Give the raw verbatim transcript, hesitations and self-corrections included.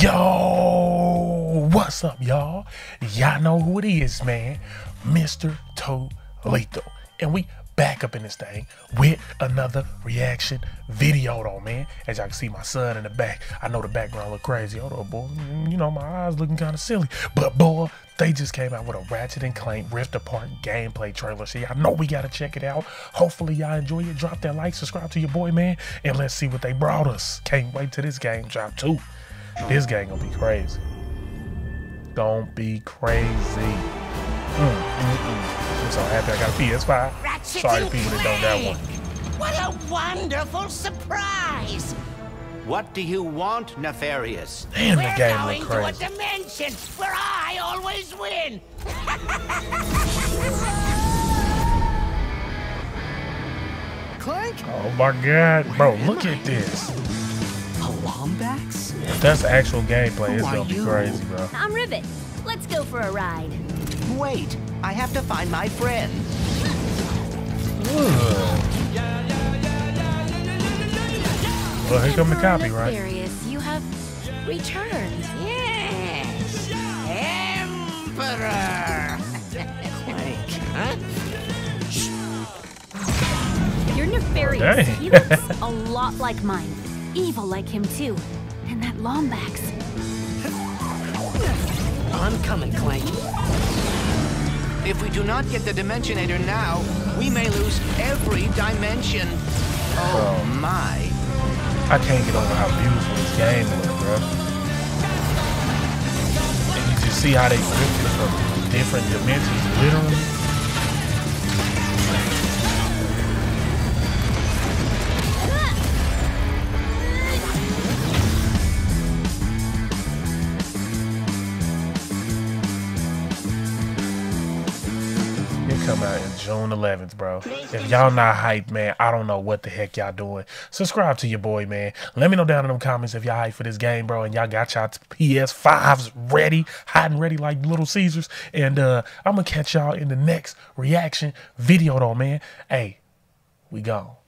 Yo, what's up, y'all? Y'all know who it is, man. Mister Toledo, and we back up in this thing with another reaction video, though, man. As y'all can see, my son in the back. I know the background look crazy. Hold up, boy. You know my eyes looking kind of silly, but boy, they just came out with a Ratchet and Clank Rift Apart gameplay trailer. So y'all know we gotta check it out. Hopefully y'all enjoy it. Drop that like, subscribe to your boy, man, and let's see what they brought us. Can't wait till this game drop too. This game gonna be crazy. Gonna be crazy. Mm, mm, mm. I'm so happy I got a P S five. Ratchet Sorry to people Clank. That don't got one. What a wonderful surprise! What do you want, Nefarious? Damn, We're the game going look crazy. To a dimension where I always win. Clank? Oh my God, bro! Look at this. A lombax? If that's actual gameplay, it's gonna be crazy, bro. I'm Rivet. Let's go for a ride. Wait, I have to find my friend. Well, here come the copyright. Nefarious, you have returned. Yes, Emperor. Clank, huh? You're Nefarious. He looks a lot like mine. Evil like him too. And that lombax. I'm coming, Clank. If we do not get the dimensionator now, we may lose every dimension. Oh, bro. My. I can't get over how beautiful this game is, bro. And you can see how they gripped it from different dimensions, literally. Come out in June eleventh, bro. If y'all not hyped, man, I don't know what the heck y'all doing. Subscribe to your boy, man. Let me know down in them comments if y'all hyped for this game, bro, and y'all got y'all P S fives ready, hot and ready like Little Caesars. And uh, I'm gonna catch y'all in the next reaction video, though, man. Hey, we gone.